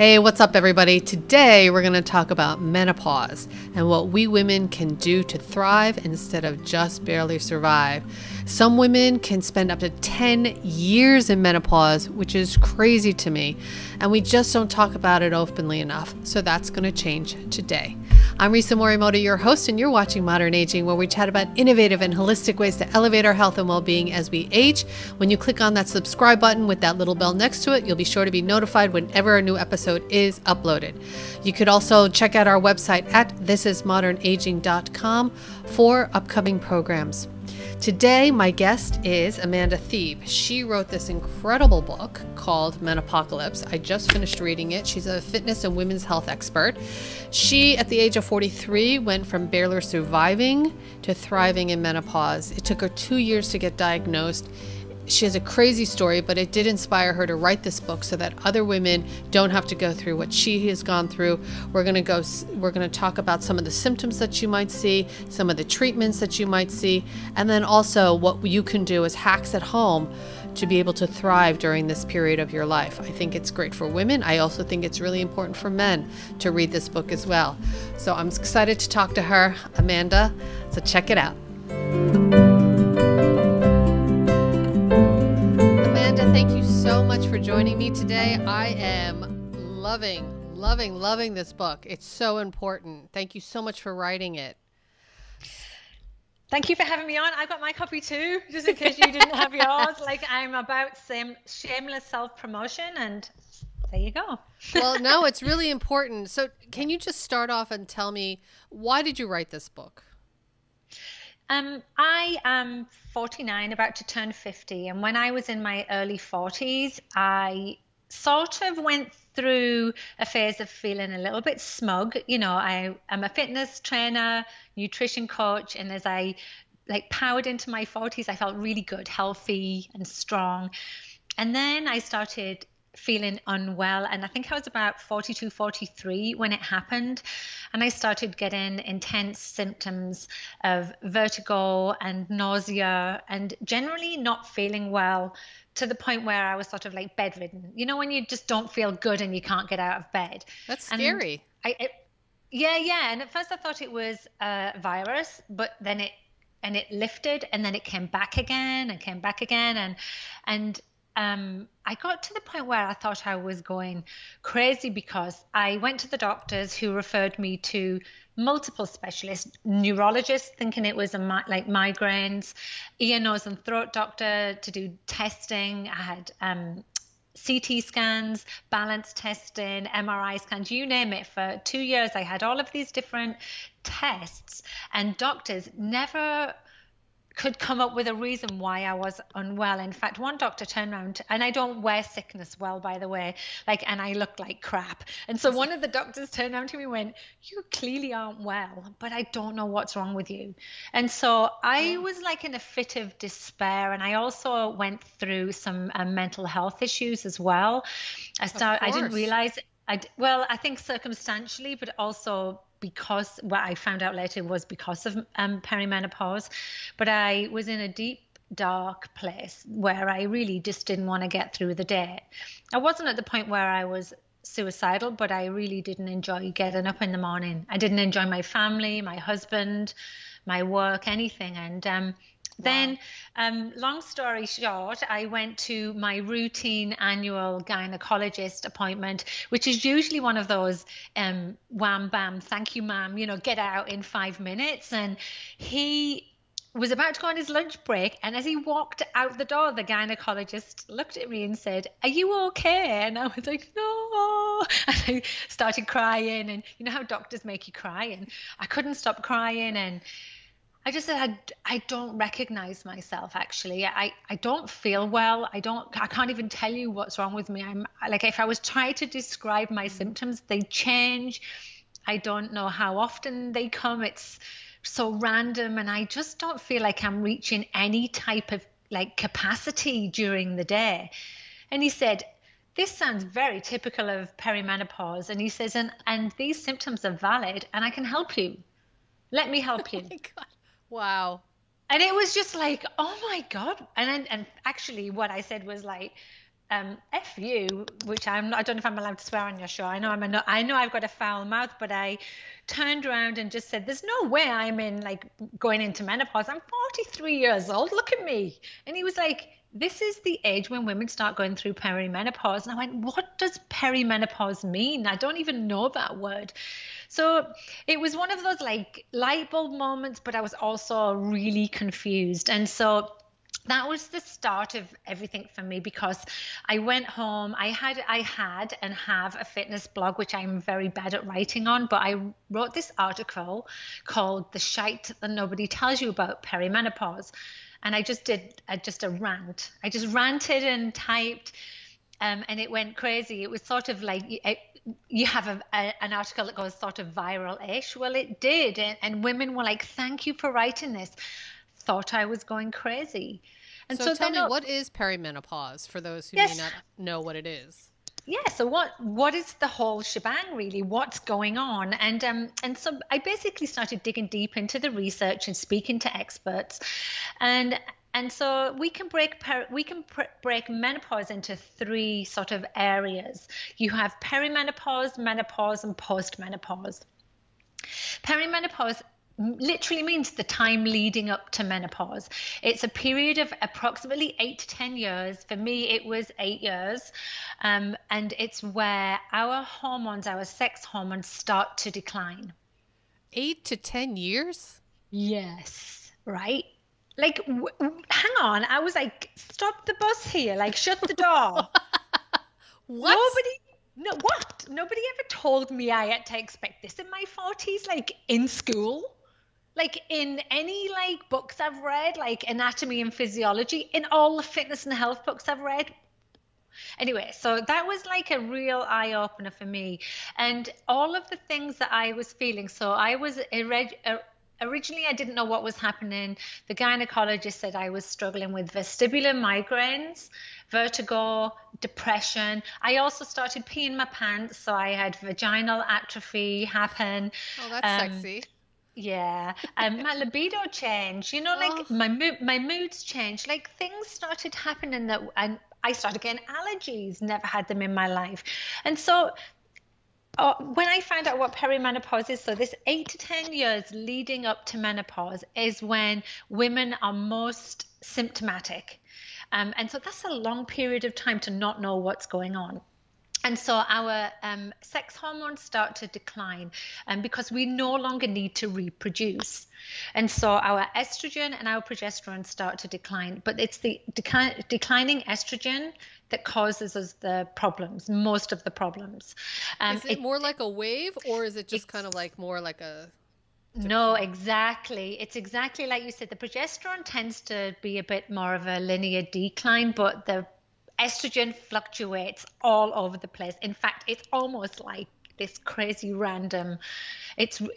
Hey, what's up everybody? Today we're going to talk about menopause and what we women can do to thrive instead of just barely survive. Some women can spend up to 10 years in menopause, which is crazy to me, and we just don't talk about it openly enough, so that's going to change today. I'm Risa Morimoto, your host, and you're watching Modern Aging, where we chat about innovative and holistic ways to elevate our health and well-being as we age. When you click on that subscribe button with that little bell next to it, you'll be sure to be notified whenever a new episode is uploaded. You could also check out our website at thisismodernaging.com for upcoming programs. Today, my guest is Amanda Thebe. She wrote this incredible book called Menopocalypse. I just finished reading it. She's a fitness and women's health expert. She, at the age of 43, went from barely surviving to thriving in menopause. It took her 2 years to get diagnosed. She has a crazy story, but it did inspire her to write this book so that other women don't have to go through what she has gone through. We're going to talk about some of the symptoms that you might see, some of the treatments that you might see, and then also what you can do as hacks at home to be able to thrive during this period of your life. I think it's great for women. I also think it's really important for men to read this book as well. So I'm excited to talk to her, Amanda. So check it out. Thank you so much for joining me today. I am loving this book. It's so important. Thank you so much for writing it. Thank you for having me on. I've got my copy too, just in case you didn't have yours. Like, I'm about some shameless self-promotion, and there you go. Well, no, it's really important. So can you just start off and tell me, why did you write this book? I am 49, about to turn 50, and when I was in my early 40s, I sort of went through a phase of feeling a little bit smug. You know, I am a fitness trainer, nutrition coach, and as I powered into my 40s, I felt really good, healthy and strong. And then I started feeling unwell, and I think I was about 42, 43 when it happened, and I started getting intense symptoms of vertigo and nausea and generally not feeling well, to the point where I was sort of bedridden. You know, when you just don't feel good and you can't get out of bed. That's scary. Yeah. And at first I thought it was a virus, but then it lifted, and then it came back again. And I got to the point where I thought I was going crazy, because I went to the doctors, who referred me to multiple specialists, neurologists thinking it was migraines, ear, nose and throat doctor to do testing. I had CT scans, balance testing, MRI scans, you name it. For 2 years, I had all of these different tests, and doctors never could come up with a reason why I was unwell. In fact, one doctor turned around, and I don't wear sickness well, by the way, and I look like crap. And so one of the doctors turned around to me and went, "You clearly aren't well, but I don't know what's wrong with you." And so I was in a fit of despair. And I also went through some mental health issues as well. I didn't realize, I think circumstantially, but also because what I found out later was because of perimenopause. But I was in a deep, dark place where I really just didn't want to get through the day. I wasn't at the point where I was suicidal, but I really didn't enjoy getting up in the morning. I didn't enjoy my family, my husband, my work, anything. And Then, long story short, I went to my routine annual gynecologist appointment, which is usually one of those wham, bam, thank you, ma'am, get out in 5 minutes. And he was about to go on his lunch break, and as he walked out the door, the gynecologist looked at me and said, "Are you okay?" And I was like, "No." And I started crying, and you know how doctors make you cry, and I couldn't stop crying. And I just said, I don't recognize myself, actually. I don't feel well. I can't even tell you what's wrong with me. If I was trying to describe my symptoms, they change. I don't know how often they come. It's so random. And I just don't feel like I'm reaching any type of capacity during the day. And he said, "This sounds very typical of perimenopause." And he says, and these symptoms are valid, and I can help you. Let me help you. Oh my God. Wow. And it was just oh my God. And actually what I said was F you, which I don't know if I'm allowed to swear on your show. I know I've got a foul mouth, but I turned around and just said, there's no way I'm going into menopause. I'm 43 years old. Look at me. And he was like, this is the age when women start going through perimenopause. And I went, what does perimenopause mean? I don't even know that word. So it was one of those light bulb moments, but I was also really confused. And so that was the start of everything for me, because I went home. I had and have a fitness blog, which I'm very bad at writing on, but I wrote this article called The Shite That Nobody Tells You About Perimenopause. And I just did a rant. I just ranted and typed, and it went crazy. It was sort of you have an article that goes sort of viral-ish. Well, it did. And women were like, thank you for writing this. Thought I was going crazy. And so tell me, what is perimenopause for those who may not know what it is? Yeah, so what is the whole shebang, really? What's going on? And so I basically started digging deep into the research and speaking to experts, and so we can break menopause into three sort of areas. You have perimenopause, menopause, and postmenopause. Perimenopause literally means the time leading up to menopause. It's a period of approximately 8 to 10 years. For me, it was 8 years. And it's where our hormones, our sex hormones, start to decline. 8 to 10 years? Yes. Right? Hang on. I was like, stop the bus here. Shut the door. What? Nobody ever told me I had to expect this in my 40s, in school. In any books I've read, anatomy and physiology, in all the fitness and health books I've read. Anyway, so that was a real eye-opener for me. And all of the things that I was feeling, so I was originally, I didn't know what was happening. The gynecologist said I was struggling with vestibular migraines, vertigo, depression. I also started peeing my pants, so I had vaginal atrophy happen. Oh, that's sexy. Yeah, my libido changed, my moods changed, things started happening that, and I started getting allergies, never had them in my life. And so when I found out what perimenopause is, so this 8 to 10 years leading up to menopause is when women are most symptomatic. And so that's a long period of time to not know what's going on. And so our sex hormones start to decline because we no longer need to reproduce. And so our estrogen and our progesterone start to decline, but it's the declining estrogen that causes us the problems, most of the problems. Is it more like a wave, or is it just kind of more like a... No, exactly. It's exactly like you said. The progesterone tends to be a bit more of a linear decline, but the estrogen fluctuates all over the place. In fact, it's almost like this crazy random,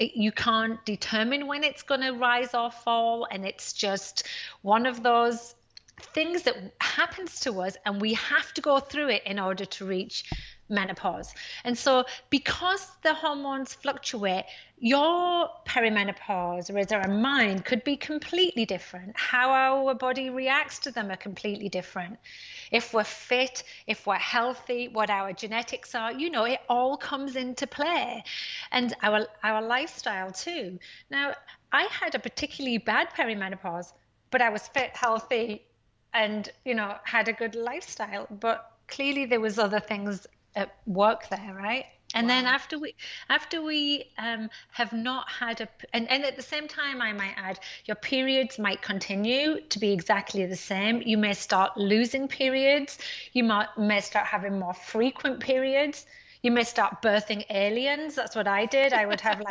you can't determine when it's going to rise or fall. And it's just one of those things that happens to us, and we have to go through it in order to reach menopause. And so because the hormones fluctuate, your perimenopause, Risa, and mine could be completely different. How our body reacts to them are completely different. If we're fit, if we're healthy, what our genetics are, it all comes into play. And our lifestyle too. Now, I had a particularly bad perimenopause, but I was fit, healthy, and, had a good lifestyle. But clearly there was other things at work there, right? And wow. Then after we have not had and at the same time, I might add, your periods might continue to be exactly the same. You may start losing periods. You may start having more frequent periods. You may start birthing aliens. That's what I did. I would have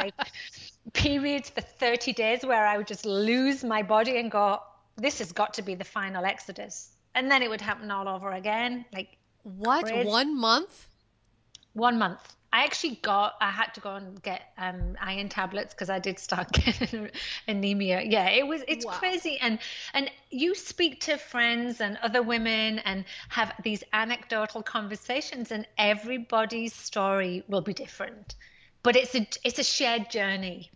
periods for 30 days where I would just lose my body and go, this has got to be the final exodus. And then it would happen all over again. What? Crazy. 1 month? 1 month. I had to go and get iron tablets because I did start getting anemia. Yeah, it's wow. Crazy. And you speak to friends and other women and have these anecdotal conversations, and everybody's story will be different. But it's a shared journey.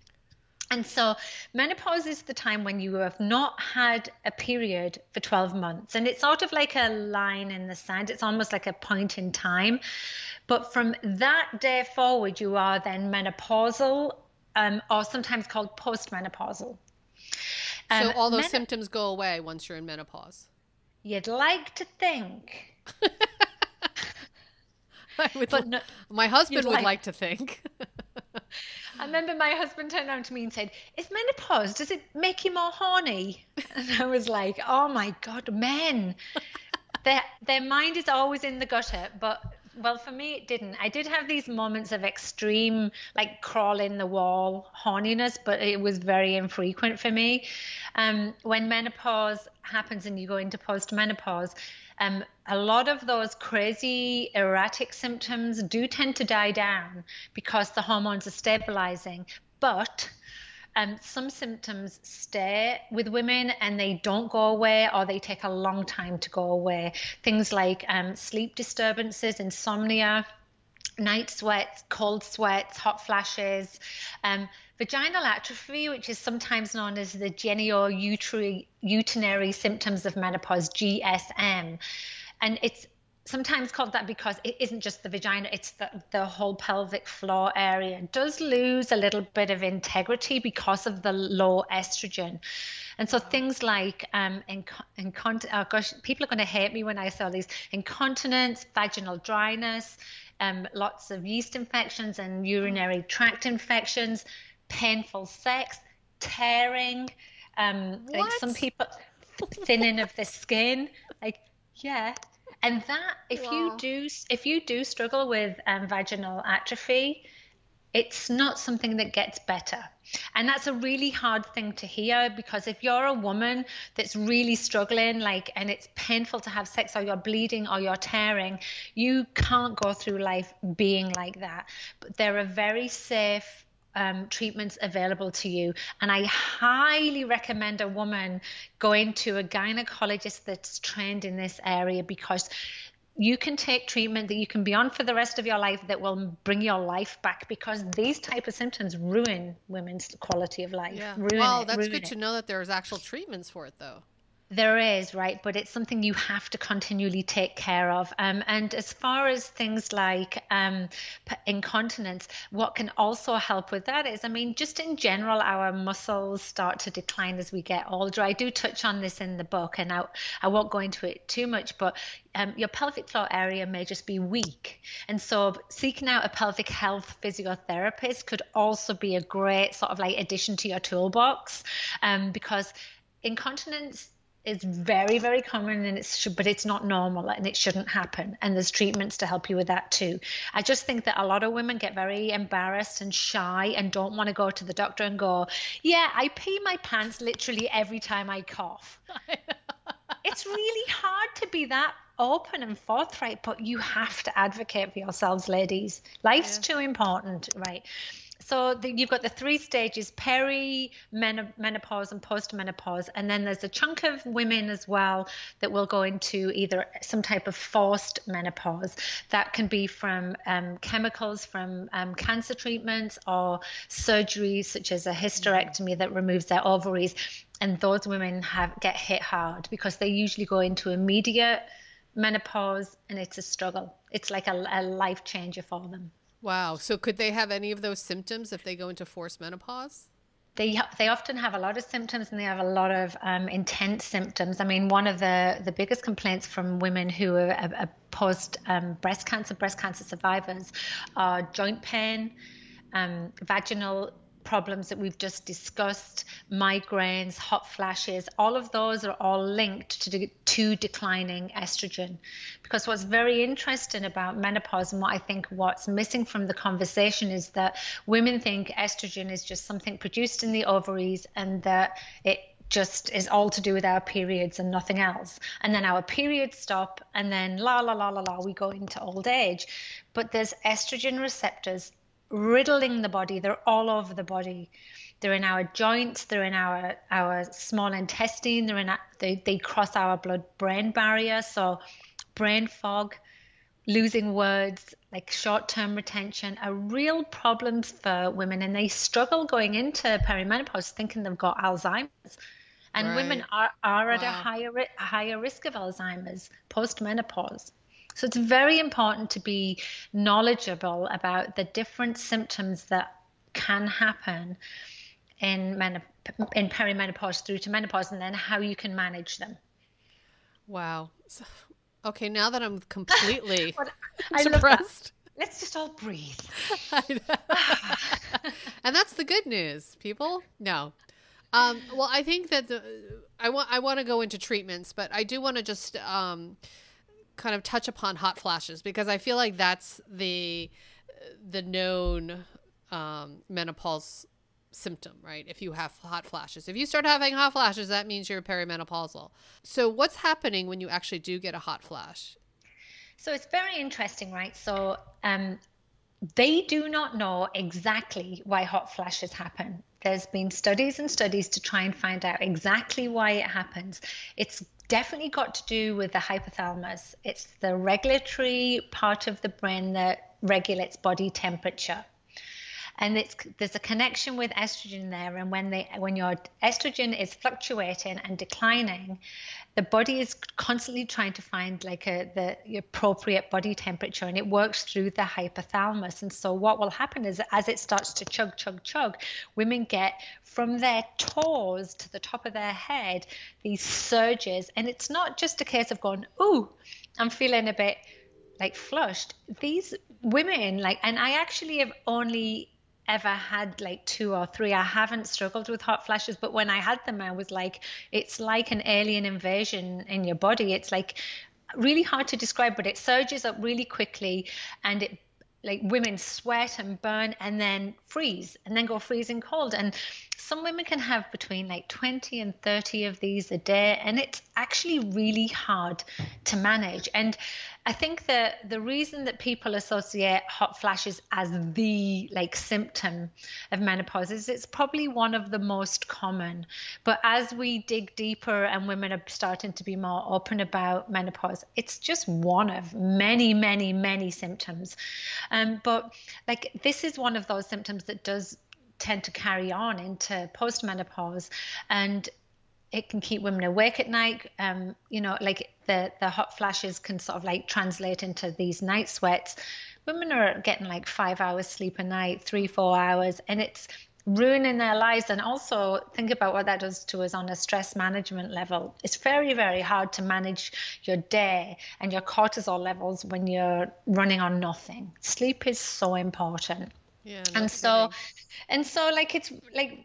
And so menopause is the time when you have not had a period for 12 months. And it's sort of like a line in the sand. It's almost like a point in time. But from that day forward, you are then menopausal, or sometimes called postmenopausal. So all those symptoms go away once you're in menopause? You'd like to think. My husband would like to think. I remember my husband turned around to me and said, "Is menopause, does it make you more horny?" And I was like, oh my God, men, their mind is always in the gutter. But, well, for me, it didn't. I did have these moments of extreme, like, crawl in the wall horniness, but it was very infrequent for me. When menopause happens and you go into postmenopause, a lot of those crazy erratic symptoms do tend to die down because the hormones are stabilizing, but some symptoms stay with women and they don't go away, or they take a long time to go away. Things like sleep disturbances, insomnia, night sweats, cold sweats, hot flashes, vaginal atrophy, which is sometimes known as the genitourinary symptoms of menopause, GSM. And it's sometimes called that because it isn't just the vagina, it's the whole pelvic floor area. It does lose a little bit of integrity because of the low estrogen. And so things like people are going to hate me when I say all these: incontinence, vaginal dryness, lots of yeast infections and urinary tract infections, painful sex, tearing, like some people, thinning of the skin, like, yeah. And that, if you do struggle with vaginal atrophy, it's not something that gets better. And that's a really hard thing to hear, because if you're a woman that's really struggling, like, and it's painful to have sex, or you're bleeding, or you're tearing, you can't go through life being like that. But there are very safe treatments available to you. And I highly recommend a woman going to a gynecologist that's trained in this area, because you can take treatment that you can be on for the rest of your life that will bring your life back, because these type of symptoms ruin women's quality of life. Yeah. That's good to know that there's actual treatments for it, though. There is, right? But it's something you have to continually take care of. And as far as things like incontinence, what can also help with that is, I mean, just in general, our muscles start to decline as we get older. I do touch on this in the book, and I won't go into it too much, but your pelvic floor area may just be weak. And so seeking out a pelvic health physiotherapist could also be a great sort of like addition to your toolbox, because incontinence is very, very common, and but it's not normal, and it shouldn't happen. And there's treatments to help you with that too. I just think that a lot of women get very embarrassed and shy and don't want to go to the doctor and go, "Yeah, I pee my pants literally every time I cough." It's really hard to be that open and forthright, but you have to advocate for yourselves, ladies. Life's too important, right? So you've got the three stages: perimenopause and postmenopause. And then there's a chunk of women as well that will go into either some type of forced menopause. That can be from chemicals, from cancer treatments, or surgeries such as a hysterectomy that removes their ovaries. And those women get hit hard, because they usually go into immediate menopause, and it's a struggle. It's like a life changer for them. Wow. So could they have any of those symptoms if they go into forced menopause? They often have a lot of symptoms, and they have a lot of intense symptoms. I mean, one of the biggest complaints from women who are post breast cancer survivors are joint pain, vaginal problems that we've just discussed, migraines, hot flashes. All of those are all linked to declining estrogen. Because what's very interesting about menopause, and what I think what's missing from the conversation, is that women think estrogen is just something produced in the ovaries, and that it just is all to do with our periods and nothing else. And then our periods stop, and then la la la la la, we go into old age. But there's estrogen receptors riddling the body. They're all over the body. They're in our joints, they're in our small intestine, they cross our blood brain barrier. So brain fog, losing words, like short-term retention, are real problems for women, and they struggle going into perimenopause thinking they've got Alzheimer's. And right. women are at wow. a higher risk of Alzheimer's post-menopause. So it's very important to be knowledgeable about the different symptoms that can happen in perimenopause through to menopause, and then how you can manage them. Wow. So, okay, now that I'm completely depressed. Let's just all breathe. And that's the good news, people. No. Well, I think that I want to go into treatments, but I do want to just kind of touch upon hot flashes, because I feel like that's the known menopause symptom, right? If you have hot flashes, if you start having hot flashes, that means you're perimenopausal. So what's happening when you actually do get a hot flash? So it's very interesting, right? So they do not know exactly why hot flashes happen. There's been studies and studies to try and find out exactly why it happens. It's definitely got to do with the hypothalamus. It's the regulatory part of the brain that regulates body temperature. And there's a connection with estrogen there. And when your estrogen is fluctuating and declining, the body is constantly trying to find like the appropriate body temperature, and it works through the hypothalamus. And so what will happen is, as it starts to chug, women get from their toes to the top of their head these surges. And it's not just a case of going, ooh, I'm feeling a bit like flushed. These women, like, and I actually have only ever had like 2 or 3. I haven't struggled with hot flashes, but when I had them, I was like, it's like an alien invasion in your body. It's like really hard to describe, but it surges up really quickly, and it, like, women sweat and burn and then freeze and then go freezing cold. And some women can have between like 20 and 30 of these a day, and it's actually really hard to manage. And I think that the reason that people associate hot flashes as the like symptom of menopause is it's probably one of the most common. But as we dig deeper and women are starting to be more open about menopause, it's just one of many, many, many symptoms. But like this is one of those symptoms that does tend to carry on into postmenopause, and it can keep women awake at night. You know, like the hot flashes can sort of like translate into these night sweats. Women are getting like 5 hours sleep a night, 3-4 hours, and it's ruining their lives. And also think about what that does to us on a stress management level. It's very, very hard to manage your day and your cortisol levels when you're running on nothing. Sleep is so important. Yeah, and so like, it's like,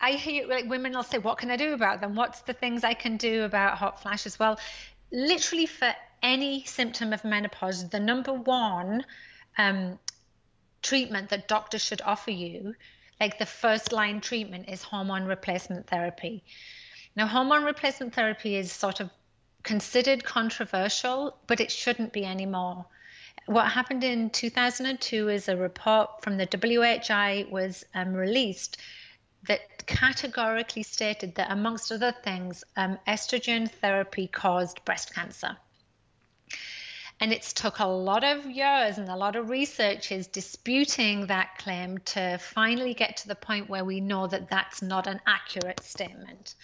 I hear like women will say, what can I do about them? What's the things I can do about hot flashes? Well, literally for any symptom of menopause, the number one treatment that doctors should offer you, like the first line treatment, is hormone replacement therapy. Now, hormone replacement therapy is sort of considered controversial, but it shouldn't be anymore. What happened in 2002 is a report from the WHI was released that categorically stated that, amongst other things, estrogen therapy caused breast cancer. And it's took a lot of years and a lot of researchers disputing that claim to finally get to the point where we know that that's not an accurate statement.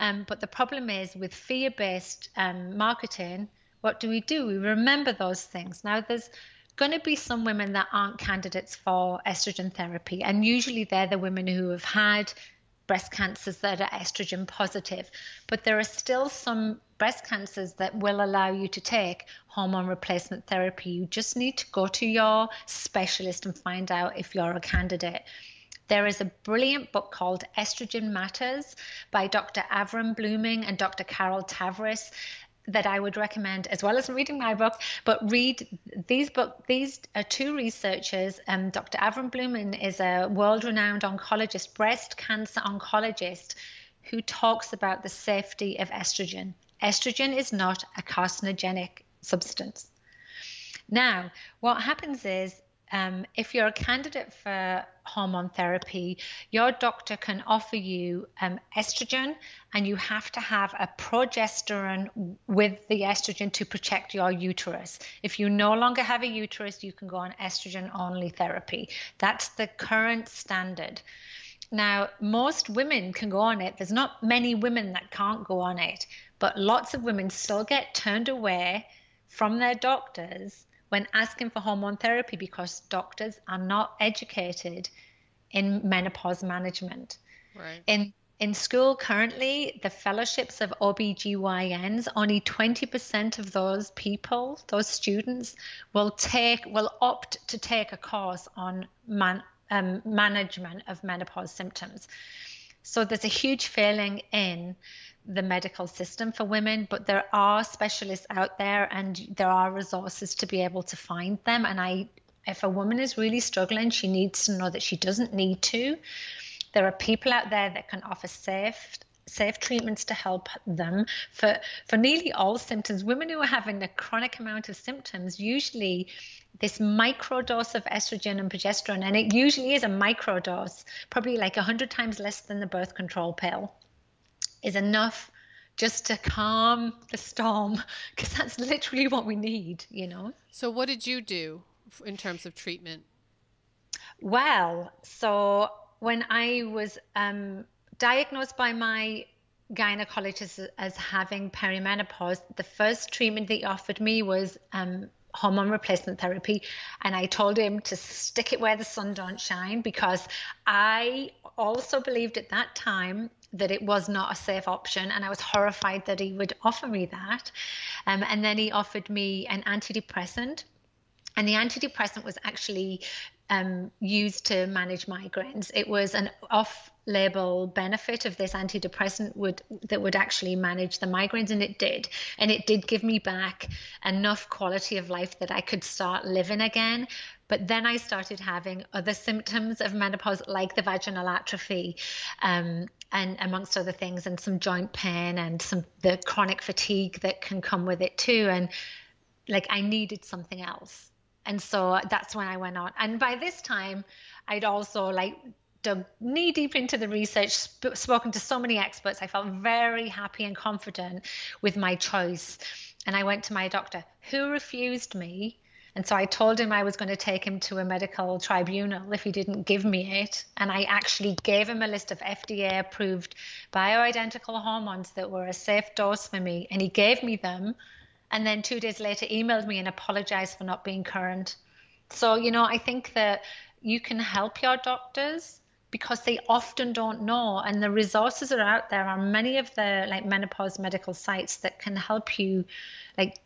But the problem is with fear-based marketing, what do? We remember those things. Now, there's going to be some women that aren't candidates for estrogen therapy, and usually they're the women who have had breast cancers that are estrogen positive. But there are still some breast cancers that will allow you to take hormone replacement therapy. You just need to go to your specialist and find out if you're a candidate. There is a brilliant book called Estrogen Matters by Dr. Avrum Bluming and Dr. Carol Tavris that I would recommend, as well as reading my book, but read these books. These are two researchers. Dr. Avrum Bluming is a world-renowned oncologist, breast cancer oncologist, who talks about the safety of estrogen. Estrogen is not a carcinogenic substance. Now, what happens is, if you're a candidate for hormone therapy, your doctor can offer you estrogen, and you have to have a progesterone with the estrogen to protect your uterus. If you no longer have a uterus, you can go on estrogen-only therapy. That's the current standard. Now, most women can go on it. There's not many women that can't go on it, but lots of women still get turned away from their doctors when asking for hormone therapy because doctors are not educated in menopause management. Right. In school currently, the fellowships of OBGYNs, only 20% of those people, those students, will opt to take a course on management of menopause symptoms. So there's a huge failing in the medical system for women, but there are specialists out there and there are resources to be able to find them. And if a woman is really struggling, she needs to know that she doesn't need to. There are people out there that can offer safe treatments to help them for nearly all symptoms. Women who are having a chronic amount of symptoms, usually this microdose of estrogen and progesterone, and it usually is a microdose, probably like 100 times less than the birth control pill, is enough just to calm the storm, because that's literally what we need, you know. So what did you do in terms of treatment? Well, so when I was diagnosed by my gynecologist as having perimenopause, the first treatment they offered me was hormone replacement therapy, and I told him to stick it where the sun don't shine, because I also believed at that time that it was not a safe option, and I was horrified that he would offer me that. And then he offered me an antidepressant, and the antidepressant was actually used to manage migraines. It was an off-label benefit of this antidepressant that would actually manage the migraines, and it did. And it did give me back enough quality of life that I could start living again. But then I started having other symptoms of menopause, like the vaginal atrophy, and amongst other things, and some joint pain and the chronic fatigue that can come with it too. And like, I needed something else. And so that's when I went on. And by this time, I'd also dug knee deep into the research, spoken to so many experts. I felt very happy and confident with my choice. And I went to my doctor, who refused me. And so I told him I was going to take him to a medical tribunal if he didn't give me it. And I actually gave him a list of FDA-approved bioidentical hormones that were a safe dose for me. And he gave me them. And then 2 days later, emailed me and apologized for not being current. So, you know, I think that you can help your doctors, because they often don't know. And the resources are out there. There are many of the menopause medical sites that can help you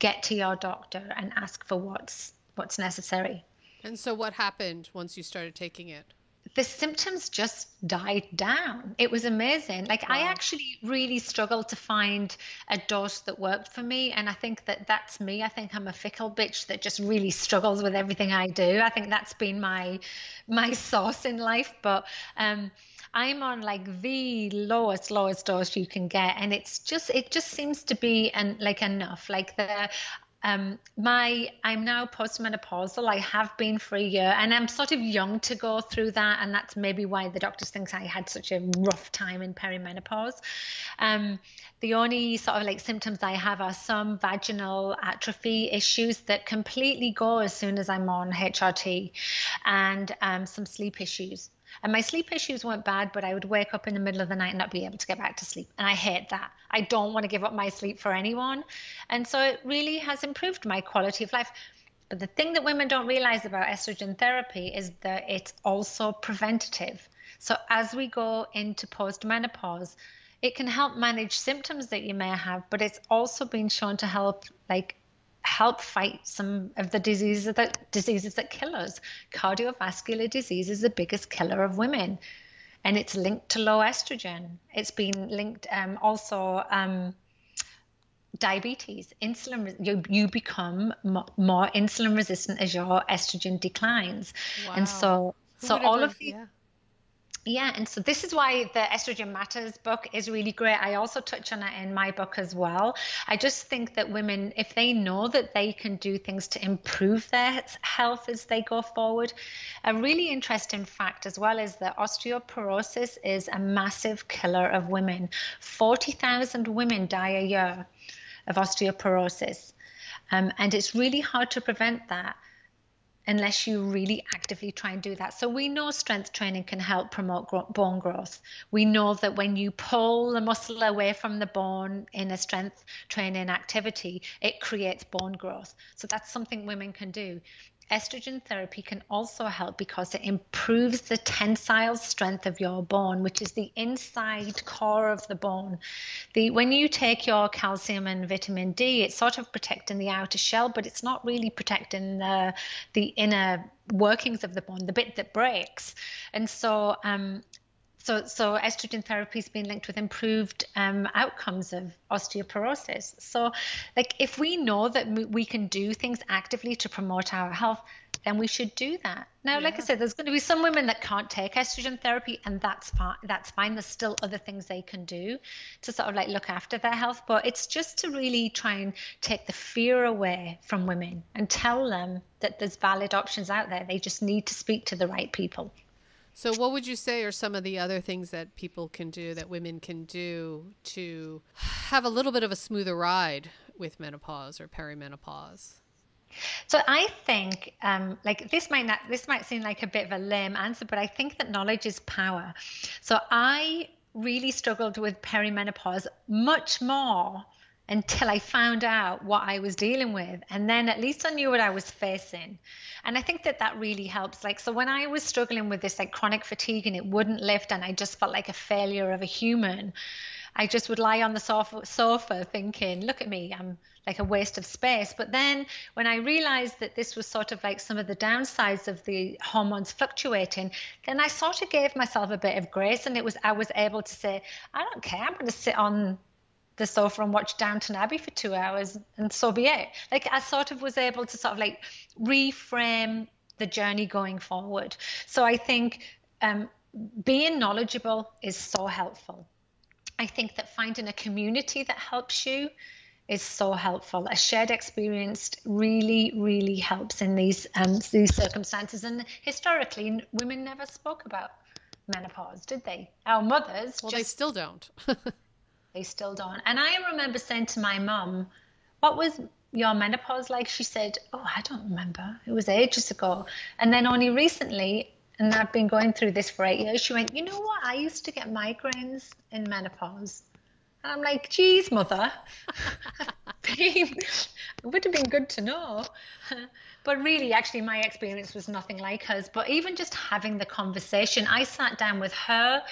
get to your doctor and ask for what's necessary. And so what happened once you started taking it? The symptoms just died down. It was amazing. Wow. I actually really struggled to find a dose that worked for me. And I think that's me. I think I'm a fickle bitch that just really struggles with everything I do. I think that's been my sauce in life. But I'm on the lowest dose you can get. And it just seems to be enough. I'm now postmenopausal. I have been for a year, and I'm sort of young to go through that, and that's maybe why the doctors think I had such a rough time in perimenopause. The only sort of symptoms I have are some vaginal atrophy issues that completely go as soon as I'm on HRT, and some sleep issues. And my sleep issues weren't bad, but I would wake up in the middle of the night and not be able to get back to sleep. And I hate that. I don't want to give up my sleep for anyone. And so it really has improved my quality of life. But the thing that women don't realize about estrogen therapy is that it's also preventative. So as we go into postmenopause, it can help manage symptoms that you may have, but it's also been shown to help help fight some of the diseases that kill us. Cardiovascular disease is the biggest killer of women, and it's linked to low estrogen. It's been linked diabetes, insulin. You become more insulin resistant as your estrogen declines. Wow. And so all of these Yeah, and so this is why the Estrogen Matters book is really great. I also touch on it in my book as well. I just think that women, if they know that they can do things to improve their health as they go forward, a really interesting fact as well is that osteoporosis is a massive killer of women. 40,000 women die a year of osteoporosis, and it's really hard to prevent that unless you really actively try and do that. So we know strength training can help promote bone growth. We know that when you pull the muscle away from the bone in a strength training activity, it creates bone growth. So that's something women can do. Estrogen therapy can also help because it improves the tensile strength of your bone, which is the inside core of the bone. When you take your calcium and vitamin D, it's sort of protecting the outer shell, but it's not really protecting the inner workings of the bone, the bit that breaks. And so So estrogen therapy has been linked with improved outcomes of osteoporosis. So like, if we know that we can do things actively to promote our health, then we should do that. Now, yeah. Like I said, there's going to be some women that can't take estrogen therapy, and that's fine. There's still other things they can do to sort of like look after their health. But it's just to really try and take the fear away from women and tell them that there's valid options out there. They just need to speak to the right people. So what would you say are some of the other things that people can do, that women can do to have a little bit of a smoother ride with menopause or perimenopause? So I think like this might seem like a bit of a lame answer, but I think that knowledge is power. So I really struggled with perimenopause much more until I found out what I was dealing with. And then at least I knew what I was facing. And I think that that really helps. Like, so when I was struggling with this like chronic fatigue and it wouldn't lift and I just felt like a failure of a human, I just would lie on the sofa thinking, look at me, I'm like a waste of space. But then when I realized that this was sort of like some of the downsides of the hormones fluctuating, then I sort of gave myself a bit of grace. And I was able to say, I don't care, I'm going to sit on the sofa and watch Downton Abbey for 2 hours, and so be it. Like, I sort of was able to sort of like reframe the journey going forward. So I think being knowledgeable is so helpful. I think that finding a community that helps you is so helpful. A shared experience really, really helps in these circumstances. And historically, women never spoke about menopause, did they? Our mothers. Well, they still don't. They still don't. And I remember saying to my mum, what was your menopause like? She said, oh, I don't remember. It was ages ago. And then only recently, and I've been going through this for 8 years, she went, you know what? I used to get migraines in menopause. And I'm like, geez, mother, it would have been good to know. But really, actually, my experience was nothing like hers. But even just having the conversation, I sat down with her,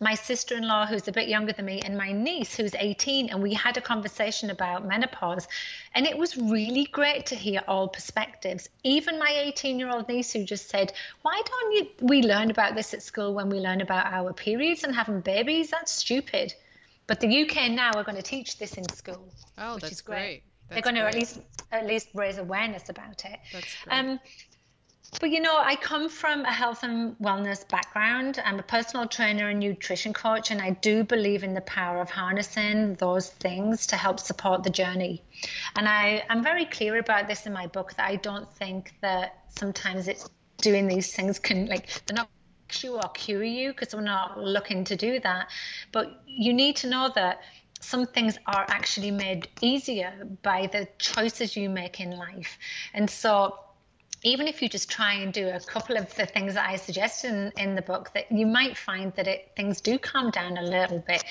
my sister-in-law, who's a bit younger than me, and my niece, who's 18, and we had a conversation about menopause. And it was really great to hear all perspectives. Even my 18-year-old niece, who just said, why don't we learn about this at school when we learn about our periods and having babies? That's stupid. But the UK now are going to teach this in school. Oh, which is great. They're going to at least raise awareness about it. That's great. But, you know, I come from a health and wellness background. I'm a personal trainer and nutrition coach, and I do believe in the power of harnessing those things to help support the journey. And I'm very clear about this in my book, that I don't think that sometimes it's doing these things can, like, they're not you or cure you, because we're not looking to do that. But you need to know that some things are actually made easier by the choices you make in life. And so even if you just try and do a couple of the things that I suggest in the book, that you might find that things do calm down a little bit.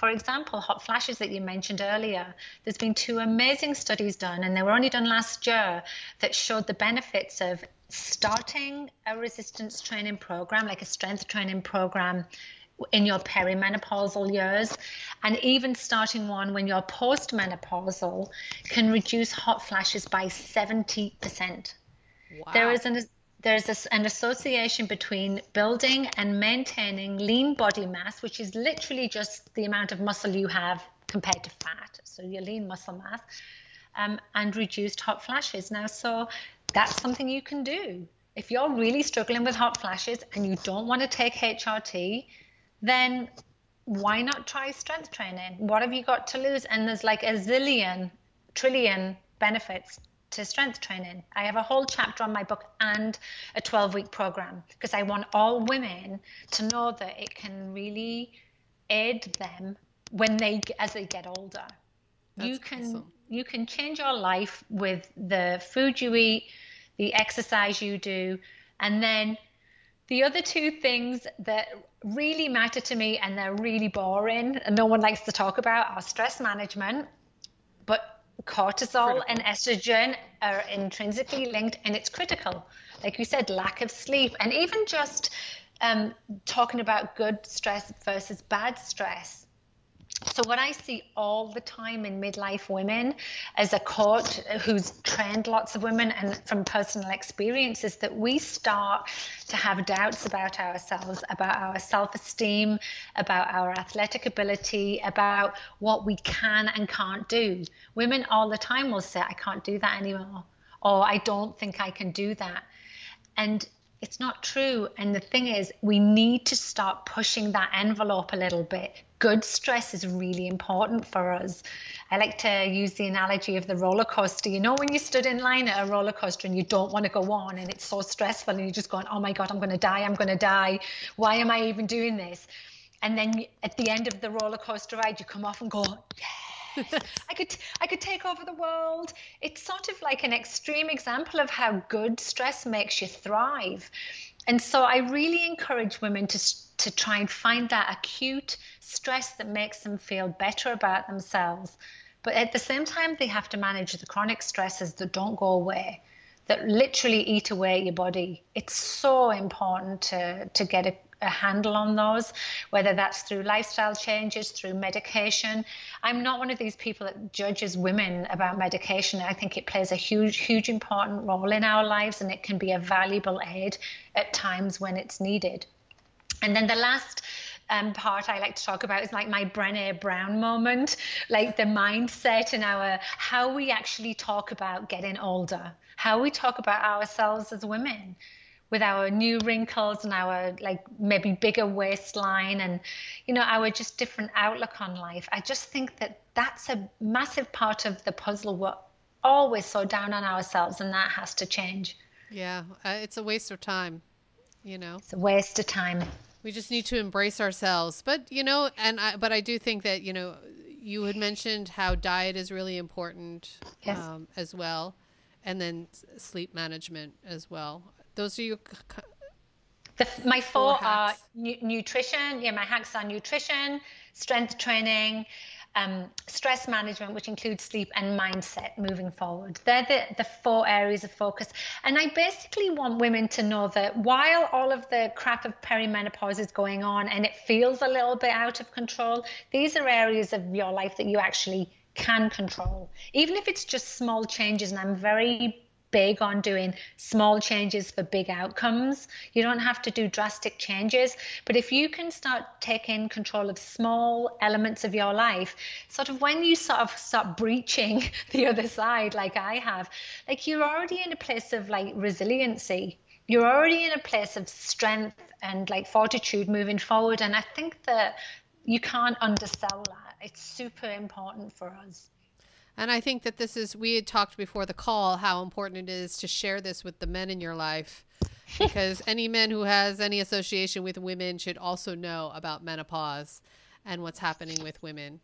For example, hot flashes that you mentioned earlier, there's been 2 amazing studies done, and they were only done last year, that showed the benefits of starting a resistance training program, like a strength training program, in your perimenopausal years, and even starting one when you're postmenopausal can reduce hot flashes by 70%. Wow. There's an association between building and maintaining lean body mass, which is literally just the amount of muscle you have compared to fat, so your lean muscle mass, and reduced hot flashes. Now, so that's something you can do. If you're really struggling with hot flashes and you don't want to take HRT, then why not try strength training? What have you got to lose? And there's like a zillion, trillion benefits to strength training. I have a whole chapter on my book and a 12-week program because I want all women to know that it can really aid them when they, as they get older. You can change your life with the food you eat, the exercise you do, and then the other two things that really matter to me and they're really boring and no one likes to talk about are stress management, but cortisol and estrogen are intrinsically linked, and it's critical. Like you said, lack of sleep, and even just talking about good stress versus bad stress. So what I see all the time in midlife women, as a coach who's trained lots of women and from personal experience, is that we start to have doubts about ourselves, about our self-esteem, about our athletic ability, about what we can and can't do. Women all the time will say, I can't do that anymore, or I don't think I can do that. And it's not true. And the thing is, we need to start pushing that envelope a little bit. Good stress is really important for us. I like to use the analogy of the roller coaster. You know, when you stood in line at a roller coaster and you don't want to go on and it's so stressful and you're just going, oh my God, I'm going to die. I'm going to die. Why am I even doing this? And then at the end of the roller coaster ride, you come off and go, yeah. I could take over the world. It's sort of like an extreme example of how good stress makes you thrive. And so I really encourage women to try and find that acute stress that makes them feel better about themselves. But at the same time, they have to manage the chronic stresses that don't go away, that literally eat away at your body. It's so important to get a handle on those, whether that's through lifestyle changes, through medication. I'm not one of these people that judges women about medication. I think it plays a huge, huge important role in our lives, and it can be a valuable aid at times when it's needed. And then the last part I like to talk about is like my Brené Brown moment, like the mindset and how we actually talk about getting older, how we talk about ourselves as women, with our new wrinkles and our like maybe bigger waistline and, you know, our just different outlook on life. I just think that that's a massive part of the puzzle. We're always so down on ourselves, and that has to change. Yeah, it's a waste of time, you know. It's a waste of time. We just need to embrace ourselves. But, you know, but I do think that, you know, you had mentioned how diet is really important, yes, as well, and then sleep management as well. Those are your my four are nutrition. Yeah, my hacks are nutrition, strength training, stress management, which includes sleep, and mindset moving forward. They're the four areas of focus. And I basically want women to know that while all of the crap of perimenopause is going on and it feels a little bit out of control, these are areas of your life that you actually can control, even if it's just small changes. And I'm very big on doing small changes for big outcomes. You don't have to do drastic changes, but if you can start taking control of small elements of your life, sort of when you sort of start breaching the other side, like I have, like you're already in a place of like resiliency. You're already in a place of strength and like fortitude moving forward. And I think that you can't undersell that. It's super important for us. And I think that we had talked before the call how important it is to share this with the men in your life, because any man who has any association with women should also know about menopause and what's happening with women.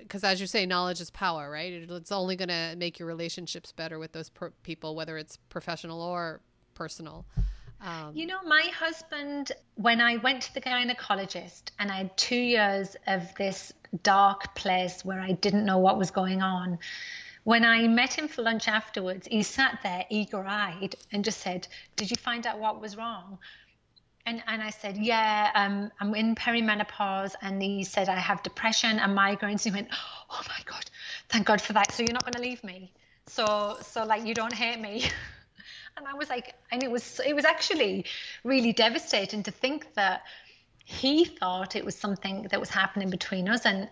Because as you say, knowledge is power, right? It's only going to make your relationships better with those people, whether it's professional or personal. You know, my husband, when I went to the gynecologist and I had 2 years of this dark place where I didn't know what was going on, when I met him for lunch afterwards, he sat there eager-eyed and just said, did you find out what was wrong? And I said, yeah, I'm in perimenopause. And he said, I have depression and migraines. He went, oh my God, thank God for that. So you're not going to leave me. So like, you don't hate me. And I was like, and it was actually really devastating to think that he thought it was something that was happening between us. And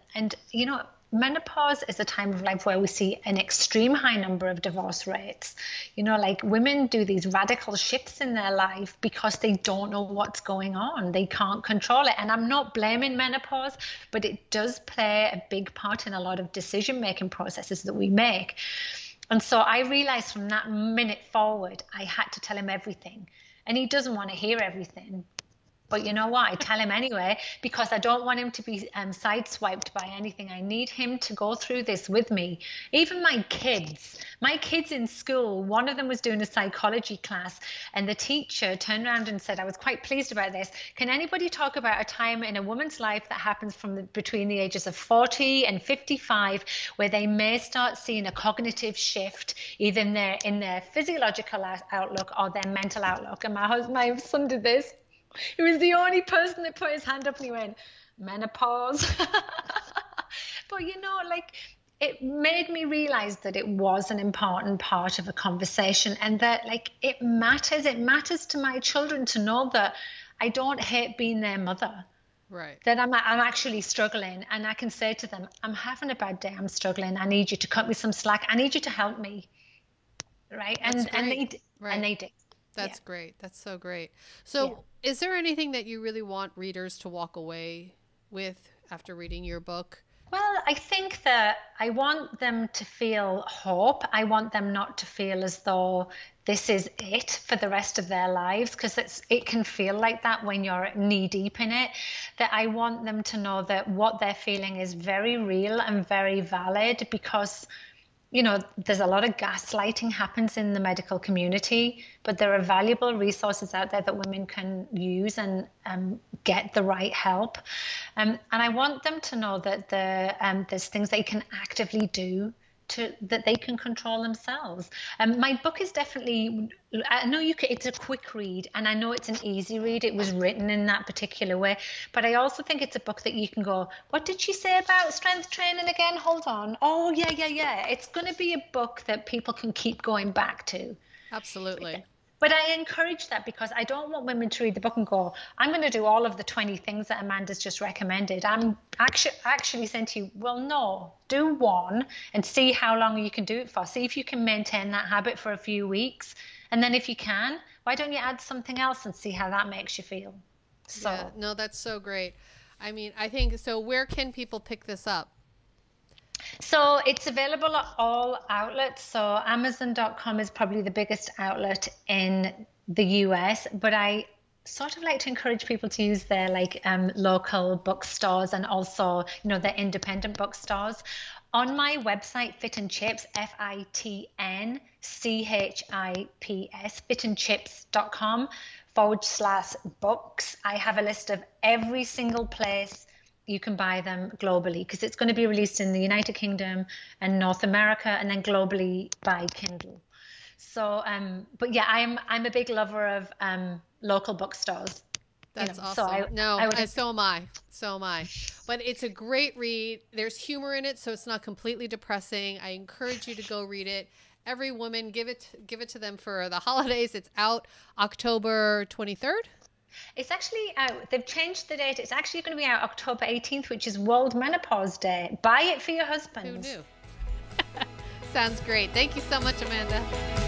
you know, menopause is a time of life where we see an extreme high number of divorce rates. You know, like women do these radical shifts in their life because they don't know what's going on. They can't control it. And I'm not blaming menopause, but it does play a big part in a lot of decision-making processes that we make. And so I realized from that minute forward, I had to tell him everything. And he doesn't want to hear everything. But you know what? I tell him anyway, because I don't want him to be sideswiped by anything. I need him to go through this with me. Even my kids in school, one of them was doing a psychology class, and the teacher turned around and said, I was quite pleased about this. Can anybody talk about a time in a woman's life that happens from between the ages of 40 and 55, where they may start seeing a cognitive shift, either in their physiological outlook or their mental outlook? And my son did this. He was the only person that put his hand up and he went, menopause. But, you know, like, it made me realize that it was an important part of a conversation, and that, like, it matters. It matters to my children to know that I don't hate being their mother. Right. That I'm actually struggling, and I can say to them, I'm having a bad day. I'm struggling. I need you to cut me some slack. I need you to help me. Right. And they did. That's great. That's so great. So is there anything that you really want readers to walk away with after reading your book? Well, I think that I want them to feel hope. I want them not to feel as though this is it for the rest of their lives, because it can feel like that when you're knee deep in it. That I want them to know that what they're feeling is very real and very valid, because you know, there's a lot of gaslighting happens in the medical community, but there are valuable resources out there that women can use and get the right help. And I want them to know that there's things they can actively do that they can control themselves. My book is definitely, I know it's a quick read, and I know it's an easy read. It was written in that particular way, but I also think it's a book that you can go, what did she say about strength training again? Hold on. Oh, yeah. It's going to be a book that people can keep going back to. Absolutely. But I encourage that, because I don't want women to read the book and go, I'm going to do all of the 20 things that Amanda's just recommended. I'm actually saying to you, well, no, do one and see how long you can do it for. See if you can maintain that habit for a few weeks. And then if you can, why don't you add something else and see how that makes you feel? So yeah, no, that's so great. I mean, I think, so where can people pick this up? So it's available at all outlets. So Amazon.com is probably the biggest outlet in the US, but I sort of like to encourage people to use their local bookstores, and also, you know, their independent bookstores. On my website, Fit and Chips, FitandChips, fitandchips.com/books. I have a list of every single place you can buy them globally, because it's going to be released in the United Kingdom and North America, and then globally by Kindle. So, but yeah, I'm a big lover of local bookstores. That's awesome. So So am I. But it's a great read. There's humor in it, so it's not completely depressing. I encourage you to go read it. Every woman, give it to them for the holidays. It's out October 23rd. It's actually out. They've changed the date. It's actually going to be out October 18th, which is World Menopause Day. Buy it for your husbands. Who knew? Sounds great. Thank you so much, Amanda.